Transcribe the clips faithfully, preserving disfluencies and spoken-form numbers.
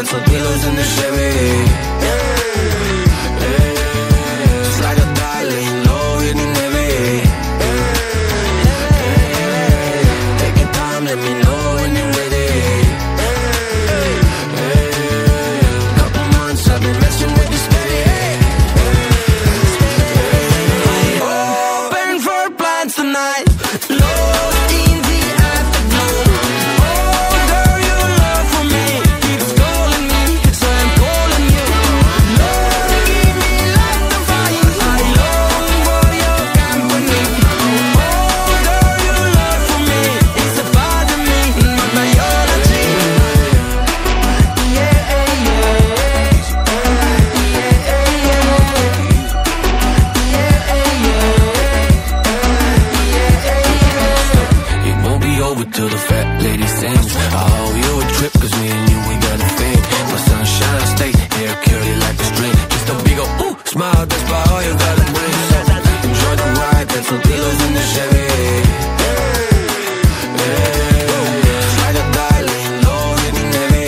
and some pillows in the Chevy. Yeah, yeah. It's like a die laying low, hitting heavy. Yeah, yeah. Take your time, let me know when you're ready. Yeah, yeah. Couple months I've been messing with this baby. Yeah. Open for plans tonight. Lord, till the fat lady sings, I owe you a trip, cause me and you ain't got a thing. My sunshine state, hair curly like a string. Just a big ol' ooh, smile, that's why all you gotta bring. So enjoy the ride, that's some pillows in the Chevy. Yeah, yeah. Try to die, laying low, hitting heavy.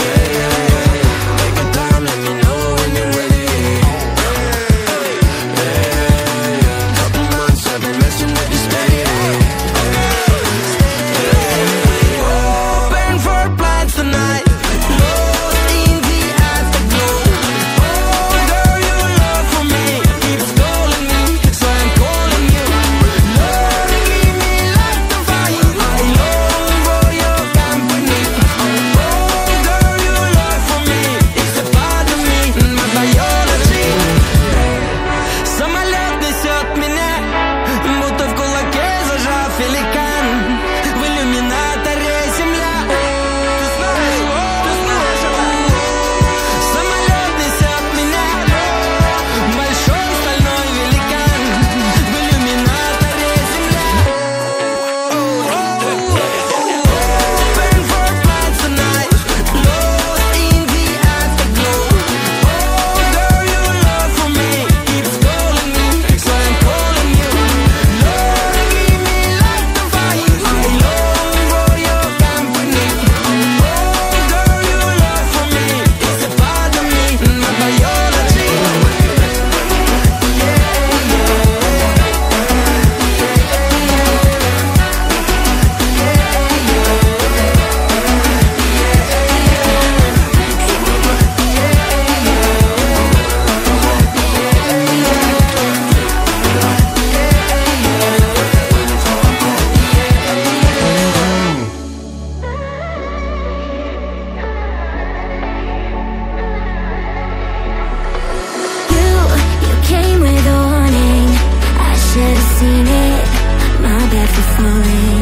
Yeah, yeah. Take your time, let me know when you're ready. Yeah, yeah. Couple months I've been messing with this baby. Seen it, my bad for falling.